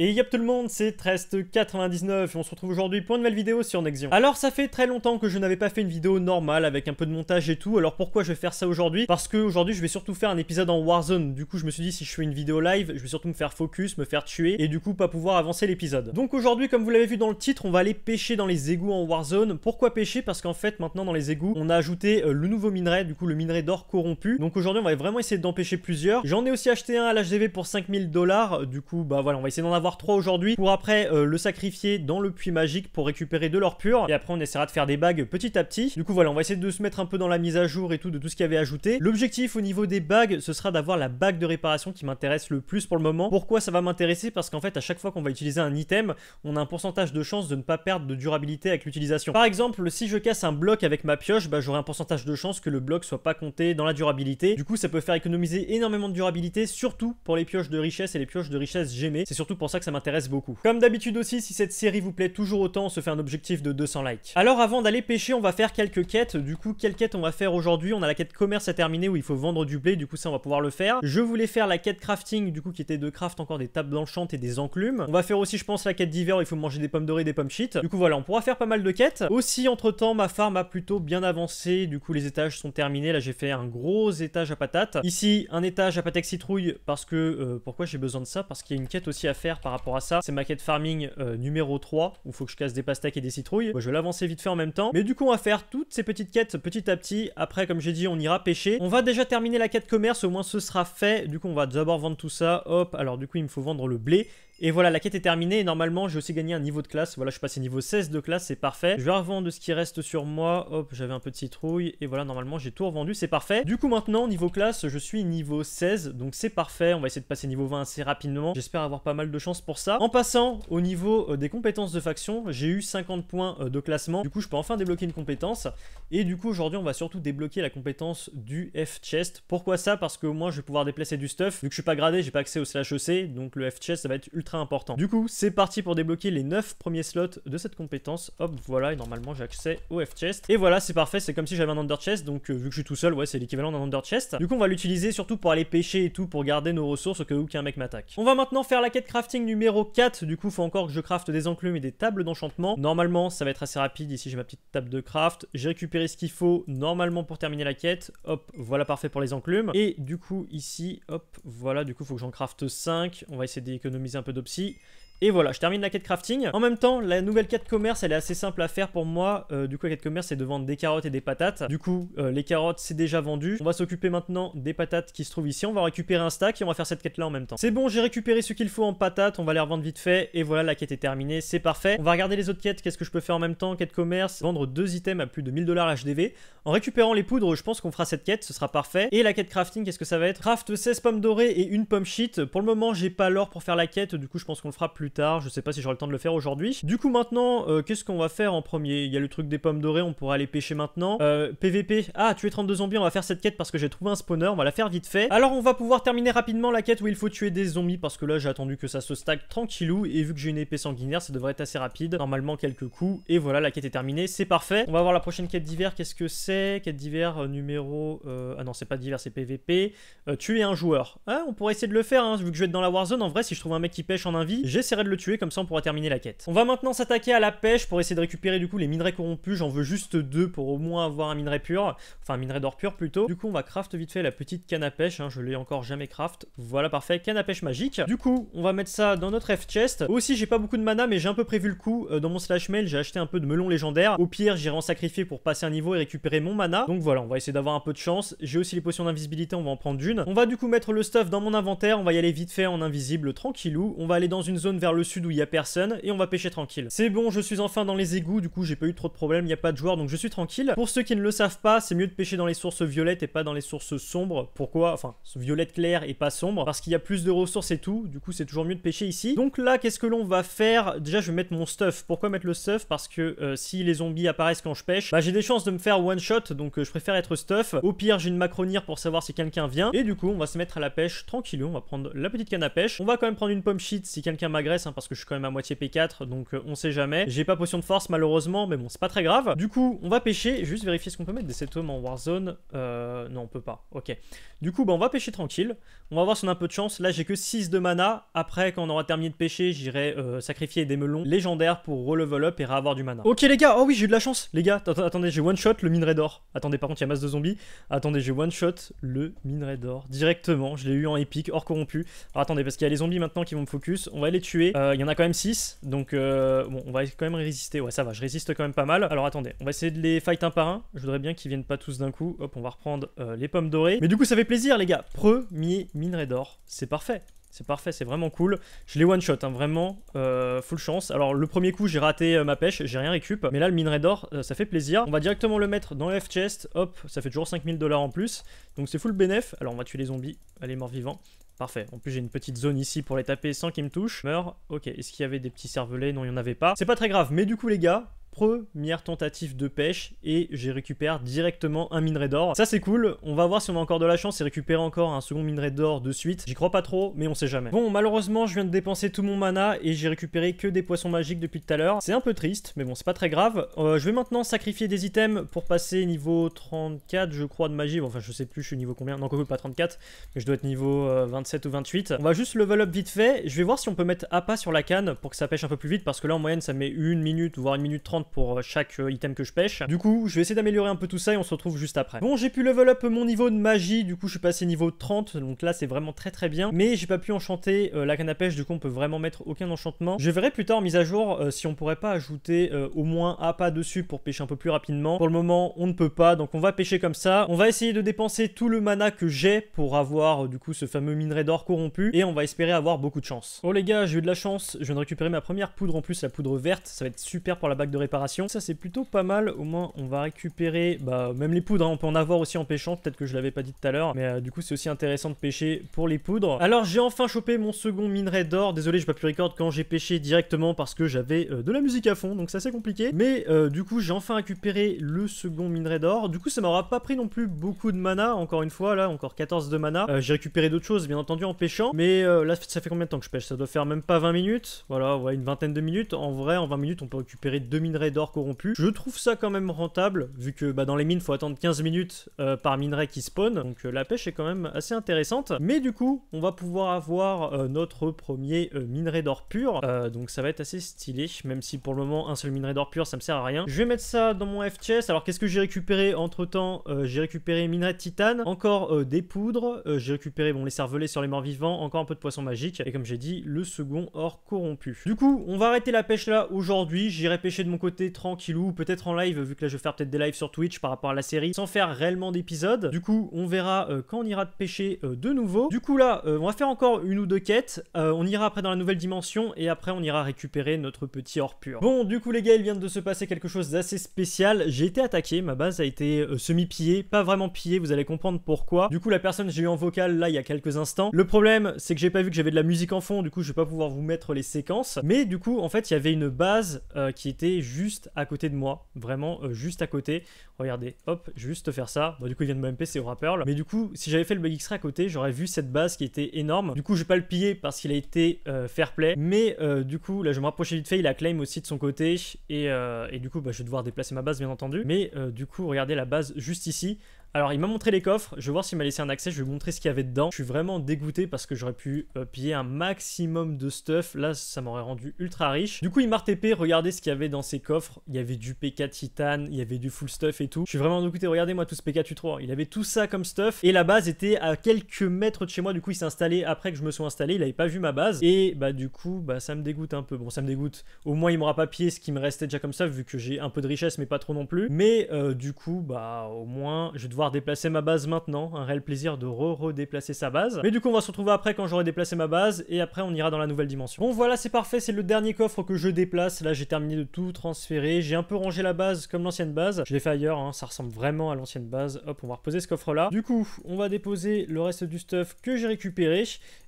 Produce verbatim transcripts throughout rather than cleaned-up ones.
Et yop tout le monde, c'est Trest quatre-vingt-dix-neuf et on se retrouve aujourd'hui pour une nouvelle vidéo sur Nexion. Alors ça fait très longtemps que je n'avais pas fait une vidéo normale avec un peu de montage et tout, alors pourquoi je vais faire ça aujourd'hui? Parce que aujourd'hui je vais surtout faire un épisode en Warzone, du coup je me suis dit si je fais une vidéo live, je vais surtout me faire focus, me faire tuer et du coup pas pouvoir avancer l'épisode. Donc aujourd'hui comme vous l'avez vu dans le titre, on va aller pêcher dans les égouts en Warzone. Pourquoi pêcher? Parce qu'en fait maintenant dans les égouts, on a ajouté le nouveau minerai, du coup le minerai d'or corrompu. Donc aujourd'hui on va vraiment essayer d'en pêcher plusieurs. J'en ai aussi acheté un à l'H D V pour cinq mille dollars, du coup bah voilà on va essayer d'en avoir trois aujourd'hui pour après euh, le sacrifier dans le puits magique pour récupérer de l'or pur et après on essaiera de faire des bagues petit à petit. Du coup voilà on va essayer de se mettre un peu dans la mise à jour et tout de tout ce qu'il y avait ajouté. L'objectif au niveau des bagues ce sera d'avoir la bague de réparation qui m'intéresse le plus pour le moment. Pourquoi ça va m'intéresser? Parce qu'en fait à chaque fois qu'on va utiliser un item on a un pourcentage de chance de ne pas perdre de durabilité avec l'utilisation. Par exemple si je casse un bloc avec ma pioche bah, j'aurai un pourcentage de chance que le bloc soit pas compté dans la durabilité. Du coup ça peut faire économiser énormément de durabilité surtout pour les pioches de richesse et les pioches de richesse gemmées. C'est surtout pour ça que ça m'intéresse beaucoup. Comme d'habitude aussi, si cette série vous plaît toujours autant, on se fait un objectif de deux cents likes. Alors avant d'aller pêcher, on va faire quelques quêtes. Du coup, quelle quête on va faire aujourd'hui? On a la quête commerce à terminer où il faut vendre du blé, du coup ça on va pouvoir le faire. Je voulais faire la quête crafting, du coup qui était de craft encore des tables d'enchant et des enclumes. On va faire aussi je pense la quête d'hiver où il faut manger des pommes dorées et des pommes shit. Du coup voilà, on pourra faire pas mal de quêtes. Aussi entre temps, ma farm a plutôt bien avancé, du coup les étages sont terminés. Là j'ai fait un gros étage à patates. Ici, un étage à patates citrouille parce que, euh, pourquoi j'ai besoin de ça? Parce qu'il y a une quête aussi à faire par rapport à ça, c'est ma quête farming euh, numéro trois où faut que je casse des pastèques et des citrouilles. Bon, je vais l'avancer vite fait en même temps, mais du coup on va faire toutes ces petites quêtes petit à petit. Après comme j'ai dit on ira pêcher, on va déjà terminer la quête commerce, au moins ce sera fait. Du coup on va d'abord vendre tout ça, hop. Alors du coup il me faut vendre le blé. Et voilà, la quête est terminée. Et normalement, j'ai aussi gagné un niveau de classe. Voilà, je suis passé niveau seize de classe, c'est parfait. Je vais revendre ce qui reste sur moi. Hop, j'avais un peu de citrouille. Et voilà, normalement, j'ai tout revendu, c'est parfait. Du coup, maintenant, niveau classe, je suis niveau seize. Donc, c'est parfait. On va essayer de passer niveau vingt assez rapidement. J'espère avoir pas mal de chance pour ça. En passant au niveau euh, des compétences de faction, j'ai eu cinquante points euh, de classement. Du coup, je peux enfin débloquer une compétence. Et du coup, aujourd'hui, on va surtout débloquer la compétence du F-chest. Pourquoi ça? Parce que moi, je vais pouvoir déplacer du stuff. Vu que je suis pas gradé, j'ai pas accès au slash E C. Donc, le F-chest, ça va être ultra important. Du coup, c'est parti pour débloquer les neuf premiers slots de cette compétence. Hop, voilà, et normalement j'ai accès au F-chest. Et voilà, c'est parfait, c'est comme si j'avais un under chest. Donc euh, vu que je suis tout seul, ouais, c'est l'équivalent d'un under chest. Du coup, on va l'utiliser surtout pour aller pêcher et tout, pour garder nos ressources au cas où qu'un mec m'attaque. On va maintenant faire la quête crafting numéro quatre. Du coup, faut encore que je crafte des enclumes et des tables d'enchantement. Normalement, ça va être assez rapide. Ici, j'ai ma petite table de craft. J'ai récupéré ce qu'il faut normalement pour terminer la quête. Hop, voilà, parfait pour les enclumes. Et du coup, ici, hop, voilà, du coup, faut que j'en crafte cinq. On va essayer d'économiser un peu de Psy. Et voilà, je termine la quête crafting. En même temps, la nouvelle quête commerce, elle est assez simple à faire pour moi. Euh, du coup, la quête commerce, c'est de vendre des carottes et des patates. Du coup, euh, les carottes, c'est déjà vendu. On va s'occuper maintenant des patates qui se trouvent ici. On va récupérer un stack et on va faire cette quête-là en même temps. C'est bon, j'ai récupéré ce qu'il faut en patates. On va les revendre vite fait. Et voilà, la quête est terminée. C'est parfait. On va regarder les autres quêtes. Qu'est-ce que je peux faire en même temps? Quête commerce, vendre deux items à plus de mille dollars H D V. En récupérant les poudres, je pense qu'on fera cette quête. Ce sera parfait. Et la quête crafting, qu'est-ce que ça va être? Craft seize pommes dorées et une pomme shit. Pour le moment, j'ai pas l'or pour faire la quête. Du coup, je pense qu'on le fera plus tard, je sais pas si j'aurai le temps de le faire aujourd'hui. Du coup maintenant, euh, qu'est-ce qu'on va faire en premier? Il y a le truc des pommes dorées, on pourra aller pêcher maintenant. Euh, P V P, ah tuer trente-deux zombies, on va faire cette quête parce que j'ai trouvé un spawner, on va la faire vite fait. Alors on va pouvoir terminer rapidement la quête où il faut tuer des zombies parce que là j'ai attendu que ça se stack tranquillou et vu que j'ai une épée sanguinaire ça devrait être assez rapide, normalement quelques coups et voilà la quête est terminée, c'est parfait. On va voir la prochaine quête d'hiver, qu'est-ce que c'est? Quête d'hiver euh, numéro... Euh, ah non c'est pas d'hiver, c'est P V P. Euh, tuer un joueur, hein, on pourrait essayer de le faire hein, vu que je vais être dans la Warzone, en vrai si je trouve un mec qui pêche en invie, j'essaierai de le tuer, comme ça on pourra terminer la quête. On va maintenant s'attaquer à la pêche pour essayer de récupérer du coup les minerais corrompus. J'en veux juste deux pour au moins avoir un minerai pur, enfin un minerai d'or pur plutôt. Du coup on va craft vite fait la petite canne à pêche, hein. Je l'ai encore jamais craft. Voilà parfait, canne à pêche magique. Du coup on va mettre ça dans notre F-chest. Aussi j'ai pas beaucoup de mana mais j'ai un peu prévu le coup. Euh, dans mon slash mail j'ai acheté un peu de melon légendaire. Au pire j'irai en sacrifier pour passer un niveau et récupérer mon mana. Donc voilà on va essayer d'avoir un peu de chance. J'ai aussi les potions d'invisibilité, on va en prendre une. On va du coup mettre le stuff dans mon inventaire. On va y aller vite fait en invisible tranquillou. On va aller dans une zone vers le sud où il n'y a personne et on va pêcher tranquille. C'est bon, je suis enfin dans les égouts, du coup j'ai pas eu trop de problèmes, il n'y a pas de joueurs donc je suis tranquille. Pour ceux qui ne le savent pas, c'est mieux de pêcher dans les sources violettes et pas dans les sources sombres. Pourquoi? Enfin, violette claire et pas sombre, parce qu'il y a plus de ressources et tout, du coup c'est toujours mieux de pêcher ici. Donc là, qu'est-ce que l'on va faire? Déjà je vais mettre mon stuff. Pourquoi mettre le stuff? Parce que euh, si les zombies apparaissent quand je pêche, bah j'ai des chances de me faire one shot, donc euh, je préfère être stuff. Au pire j'ai une macronire pour savoir si quelqu'un vient et du coup on va se mettre à la pêche tranquille. On va prendre la petite canne à pêche, on va quand même prendre une pomme shit si quelqu'un m'agresse. m'intéresse hein, parce que je suis quand même à moitié P quatre, donc euh, on sait jamais. J'ai pas potion de force malheureusement, mais bon, c'est pas très grave. Du coup, on va pêcher, juste vérifier ce qu'on peut mettre des septums en Warzone. Euh, non, on peut pas, ok. Du coup, bah, on va pêcher tranquille, on va voir si on a un peu de chance. Là, j'ai que six de mana, après quand on aura terminé de pêcher, j'irai euh, sacrifier des melons légendaires pour relevel up et réavoir du mana. Ok les gars, oh oui, j'ai eu de la chance, les gars, attendez, j'ai one shot le minerai d'or. Attendez, par contre, il y a masse de zombies. Attendez, j'ai one shot le minerai d'or directement, je l'ai eu en épique, hors corrompu. Alors attendez, parce qu'il y a les zombies maintenant qui vont me focus, on va les tuer. Euh, il y en a quand même six, donc euh, bon, on va quand même résister. Ouais, ça va, je résiste quand même pas mal. Alors attendez, on va essayer de les fight un par un. Je voudrais bien qu'ils viennent pas tous d'un coup. Hop, on va reprendre euh, les pommes dorées. Mais du coup, ça fait plaisir, les gars. Premier minerai d'or, c'est parfait. C'est parfait, c'est vraiment cool. Je l'ai one shot, hein, vraiment, euh, full chance. Alors le premier coup, j'ai raté euh, ma pêche, j'ai rien récup. Mais là, le minerai d'or, euh, ça fait plaisir. On va directement le mettre dans le F-chest. Hop, ça fait toujours cinq mille dollars en plus. Donc c'est full bénef. Alors on va tuer les zombies, allez, morts vivants. Parfait, en plus j'ai une petite zone ici pour les taper sans qu'ils me touchent. Meurs, ok, est-ce qu'il y avait des petits cervelets? Non, il n'y en avait pas. C'est pas très grave, mais du coup les gars, première tentative de pêche et j'ai récupéré directement un minerai d'or. Ça c'est cool, on va voir si on a encore de la chance et récupérer encore un second minerai d'or de suite. J'y crois pas trop, mais on sait jamais. Bon, malheureusement je viens de dépenser tout mon mana et j'ai récupéré que des poissons magiques depuis tout à l'heure. C'est un peu triste, mais bon, c'est pas très grave. Euh, je vais maintenant sacrifier des items pour passer niveau trente-quatre je crois de magie. Bon, enfin je sais plus, je suis niveau combien, non, pas trente-quatre, mais je dois être niveau euh, vingt-sept ou vingt-huit. On va juste level up vite fait, je vais voir si on peut mettre A P A sur la canne pour que ça pêche un peu plus vite, parce que là en moyenne ça met une minute voire une minute trente pour chaque item que je pêche. Du coup, je vais essayer d'améliorer un peu tout ça et on se retrouve juste après. Bon, j'ai pu level up mon niveau de magie, du coup je suis passé niveau trente, donc là c'est vraiment très très bien, mais j'ai pas pu enchanter euh, la canne à pêche, du coup on peut vraiment mettre aucun enchantement. Je verrai plus tard en mise à jour euh, si on pourrait pas ajouter euh, au moins A P A dessus pour pêcher un peu plus rapidement. Pour le moment, on ne peut pas, donc on va pêcher comme ça. On va essayer de dépenser tout le mana que j'ai pour avoir euh, du coup ce fameux minerai d'or corrompu et on va espérer avoir beaucoup de chance. Oh les gars, j'ai eu de la chance, je viens de récupérer ma première poudre en plus, la poudre verte, ça va être super pour la bague de réparation. Ça c'est plutôt pas mal, au moins on va récupérer bah, même les poudres, hein. On peut en avoir aussi en pêchant, peut-être que je l'avais pas dit tout à l'heure, mais euh, du coup c'est aussi intéressant de pêcher pour les poudres. Alors j'ai enfin chopé mon second minerai d'or, désolé j'ai pas pu record quand j'ai pêché directement parce que j'avais euh, de la musique à fond, donc ça c'est compliqué, mais euh, du coup j'ai enfin récupéré le second minerai d'or, du coup ça m'aura pas pris non plus beaucoup de mana, encore une fois là, encore quatorze de mana. Euh, j'ai récupéré d'autres choses bien entendu en pêchant, mais euh, là ça fait combien de temps que je pêche? Ça doit faire même pas vingt minutes, voilà, ouais, une vingtaine de minutes, en vrai en vingt minutes on peut récupérer deux minerai d'or corrompu. Je trouve ça quand même rentable vu que bah, dans les mines faut attendre quinze minutes euh, par minerai qui spawn, donc euh, la pêche est quand même assez intéressante. Mais du coup on va pouvoir avoir euh, notre premier euh, minerai d'or pur, euh, donc ça va être assez stylé, même si pour le moment un seul minerai d'or pur ça me sert à rien. Je vais mettre ça dans mon F-chest. Alors qu'est-ce que j'ai récupéré entre temps? euh, J'ai récupéré minerai de titane, encore euh, des poudres, euh, j'ai récupéré bon les cervelets sur les morts vivants, encore un peu de poisson magique et comme j'ai dit le second or corrompu. Du coup on va arrêter la pêche là aujourd'hui, j'irai pêcher de mon côté tranquillou, peut-être en live vu que là je vais faire peut-être des lives sur Twitch par rapport à la série sans faire réellement d'épisodes. Du coup on verra euh, quand on ira de pêcher euh, de nouveau. Du coup là euh, on va faire encore une ou deux quêtes, euh, on ira après dans la nouvelle dimension et après on ira récupérer notre petit or pur. Bon, du coup les gars, il vient de se passer quelque chose d'assez spécial, j'ai été attaqué, ma base a été euh, semi-pillée, pas vraiment pillée, vous allez comprendre pourquoi. Du coup la personne j'ai eu en vocal là il y a quelques instants, le problème c'est que j'ai pas vu que j'avais de la musique en fond, du coup je vais pas pouvoir vous mettre les séquences, mais du coup en fait il y avait une base euh, qui était juste à côté de moi, vraiment euh, juste à côté. Regardez, hop, juste faire ça. Bon, du coup, il vient de m'M P, c'est au Rapperl. Mais du coup, si j'avais fait le bug X-ray à côté, j'aurais vu cette base qui était énorme. Du coup, je vais pas le piller parce qu'il a été euh, fair play. Mais euh, du coup, là, je me rapprochais vite fait. Il a claim aussi de son côté. Et, euh, et du coup, bah, je vais devoir déplacer ma base, bien entendu. Mais euh, du coup, regardez la base juste ici. Alors il m'a montré les coffres, je vais voir s'il m'a laissé un accès, je vais vous montrer ce qu'il y avait dedans. Je suis vraiment dégoûté parce que j'aurais pu euh, piller un maximum de stuff, là ça m'aurait rendu ultra riche. Du coup il m'a R T P, regardez ce qu'il y avait dans ces coffres, il y avait du P K titane, il y avait du full stuff et tout. Je suis vraiment dégoûté, regardez moi tout ce P K Q trois, il avait tout ça comme stuff et la base était à quelques mètres de chez moi, du coup il s'est installé après que je me sois installé, il avait pas vu ma base et bah du coup bah ça me dégoûte un peu. Bon ça me dégoûte, au moins il m'aura pas pillé ce qui me restait déjà comme ça vu que j'ai un peu de richesse mais pas trop non plus. Mais euh, du coup bah au moins je dois déplacer ma base maintenant, un réel plaisir de re-redéplacer sa base, mais du coup on va se retrouver après quand j'aurai déplacé ma base et après on ira dans la nouvelle dimension. Bon voilà c'est parfait, c'est le dernier coffre que je déplace, là j'ai terminé de tout transférer, j'ai un peu rangé la base comme l'ancienne base, je l'ai fait ailleurs, hein, ça ressemble vraiment à l'ancienne base. Hop, on va reposer ce coffre là, du coup on va déposer le reste du stuff que j'ai récupéré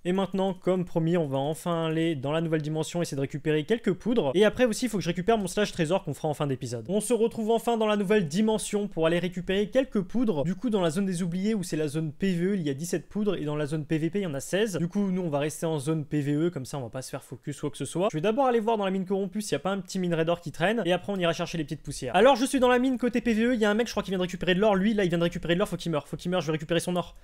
et maintenant comme promis on va enfin aller dans la nouvelle dimension, essayer de récupérer quelques poudres et après aussi il faut que je récupère mon slash trésor qu'on fera en fin d'épisode. On se retrouve enfin dans la nouvelle dimension pour aller récupérer quelques poudres. poudres. Du coup, dans la zone des oubliés, où c'est la zone P V E, il y a dix-sept poudres, et dans la zone P V P, il y en a seize. Du coup, nous, on va rester en zone P V E, comme ça, on va pas se faire focus quoi que ce soit. Je vais d'abord aller voir dans la mine corrompue s'il n'y a pas un petit minerai d'or qui traîne, et après, on ira chercher les petites poussières. Alors, je suis dans la mine côté P V E, il y a un mec, je crois qu'il vient de récupérer de l'or. Lui, là, il vient de récupérer de l'or, faut qu'il meure, faut qu'il meure, je vais récupérer son or.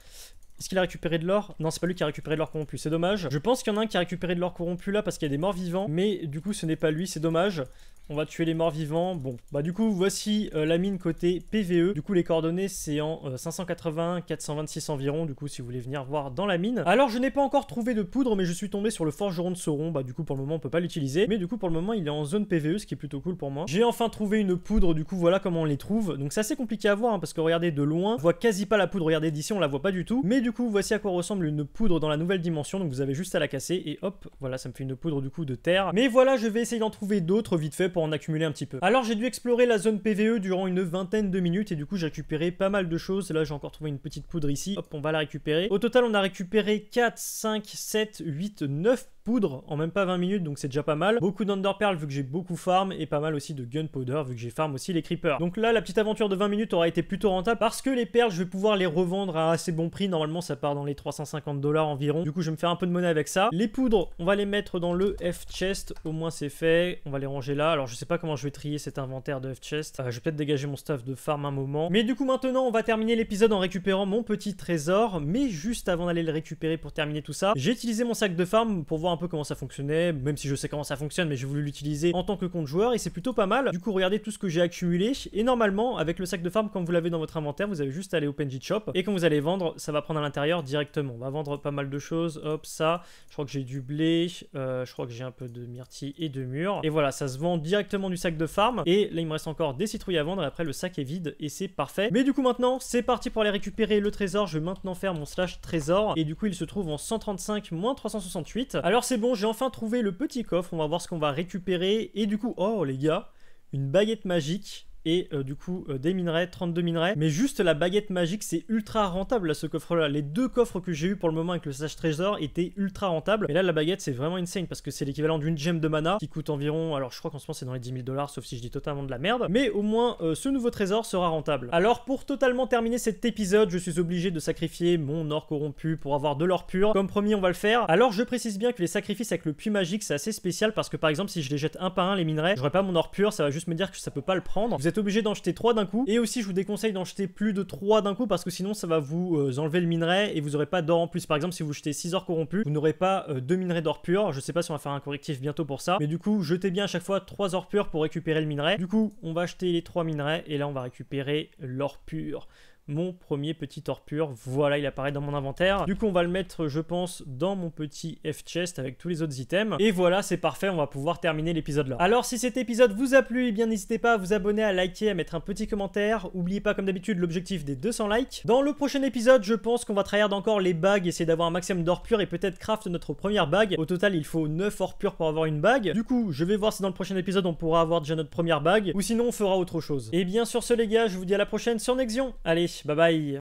Est-ce qu'il a récupéré de l'or? Non, c'est pas lui qui a récupéré de l'or corrompu, c'est dommage. Je pense qu'il y en a un qui a récupéré de l'or corrompu là parce qu'il y a des morts vivants, mais du coup ce n'est pas lui, c'est dommage. On va tuer les morts vivants. Bon, bah du coup voici euh, la mine côté P V E. Du coup les coordonnées c'est en euh, cinq cent quatre-vingts, quatre cent vingt-six environ. Du coup si vous voulez venir voir dans la mine. Alors je n'ai pas encore trouvé de poudre mais je suis tombé sur le forgeron de Sauron. Bah du coup pour le moment on peut pas l'utiliser. Mais du coup pour le moment il est en zone P V E ce qui est plutôt cool pour moi. J'ai enfin trouvé une poudre, du coup voilà comment on les trouve. Donc c'est assez compliqué à voir hein, parce que regardez de loin, on voit quasi pas la poudre. Regardez d'ici on la voit pas du tout. Mais du coup voici à quoi ressemble une poudre dans la nouvelle dimension. Donc vous avez juste à la casser et hop voilà ça me fait une poudre du coup de terre. Mais voilà je vais essayer d'en trouver d'autres vite fait pour en accumuler un petit peu. Alors j'ai dû explorer la zone P V E durant une vingtaine de minutes et du coup j'ai récupéré pas mal de choses. Là j'ai encore trouvé une petite poudre ici, hop on va la récupérer. Au total on a récupéré quatre, cinq, sept, huit, neuf poudre en même pas vingt minutes, donc c'est déjà pas mal. Beaucoup d'underpearl vu que j'ai beaucoup farm et pas mal aussi de gunpowder vu que j'ai farm aussi les creepers. Donc là la petite aventure de vingt minutes aura été plutôt rentable parce que les perles je vais pouvoir les revendre à assez bon prix. Normalement ça part dans les trois cent cinquante dollars environ. Du coup je vais me faire un peu de monnaie avec ça. Les poudres on va les mettre dans le F-chest, au moins c'est fait. On va les ranger là. Alors je sais pas comment je vais trier cet inventaire de F-chest. Euh, je vais peut-être dégager mon staff de farm un moment. Mais du coup maintenant on va terminer l'épisode en récupérant mon petit trésor. Mais juste avant d'aller le récupérer pour terminer tout ça, j'ai utilisé mon sac de farm pour voir un peu comment ça fonctionnait, même si je sais comment ça fonctionne, mais j'ai voulu l'utiliser en tant que compte joueur et c'est plutôt pas mal. Du coup regardez tout ce que j'ai accumulé et normalement avec le sac de farm quand vous l'avez dans votre inventaire vous avez juste à aller au P N G Shop et quand vous allez vendre ça va prendre à l'intérieur directement. On va vendre pas mal de choses, hop ça, je crois que j'ai du blé, euh, je crois que j'ai un peu de myrtille et de mûre et voilà ça se vend directement du sac de farm et là il me reste encore des citrouilles à vendre et après le sac est vide et c'est parfait. Mais du coup maintenant c'est parti pour aller récupérer le trésor. Je vais maintenant faire mon slash trésor et du coup il se trouve en cent trente-cinq moins trois cent soixante-huit. Alors c'est bon, j'ai enfin trouvé le petit coffre, on va voir ce qu'on va récupérer et du coup, oh les gars, une baguette magique et euh, du coup euh, des minerais, trente-deux minerais. Mais juste la baguette magique c'est ultra rentable là, ce coffre là. Les deux coffres que j'ai eu pour le moment avec le slash trésor étaient ultra rentables. Et là la baguette c'est vraiment insane parce que c'est l'équivalent d'une gemme de mana qui coûte environ, alors je crois qu'en ce moment c'est dans les dix mille dollars sauf si je dis totalement de la merde. Mais au moins euh, ce nouveau trésor sera rentable. Alors pour totalement terminer cet épisode je suis obligé de sacrifier mon or corrompu pour avoir de l'or pur. Comme promis on va le faire. Alors je précise bien que les sacrifices avec le puits magique c'est assez spécial parce que par exemple si je les jette un par un les minerais, j'aurai pas mon or pur, ça va juste me dire que ça peut pas le prendre. Vous êtes obligé d'en jeter trois d'un coup et aussi je vous déconseille d'en jeter plus de trois d'un coup parce que sinon ça va vous euh, enlever le minerai et vous aurez pas d'or en plus. Par exemple si vous jetez six or corrompus vous n'aurez pas euh, deux minerais d'or pur. Je sais pas si on va faire un correctif bientôt pour ça mais du coup jetez bien à chaque fois trois or purs pour récupérer le minerai. Du coup on va acheter les trois minerais et là on va récupérer l'or pur. Mon premier petit or pur, voilà il apparaît dans mon inventaire. Du coup on va le mettre je pense dans mon petit F-chest avec tous les autres items. Et voilà c'est parfait, on va pouvoir terminer l'épisode là. Alors si cet épisode vous a plu, eh bien n'hésitez pas à vous abonner, à liker, à mettre un petit commentaire. N'oubliez pas comme d'habitude l'objectif des deux cents likes. Dans le prochain épisode je pense qu'on va tryhard encore les bagues, essayer d'avoir un maximum d'or pur et peut-être craft notre première bague. Au total il faut neuf or pur pour avoir une bague. Du coup je vais voir si dans le prochain épisode on pourra avoir déjà notre première bague ou sinon on fera autre chose. Et bien sur ce les gars je vous dis à la prochaine sur Nexion. Allez bye bye.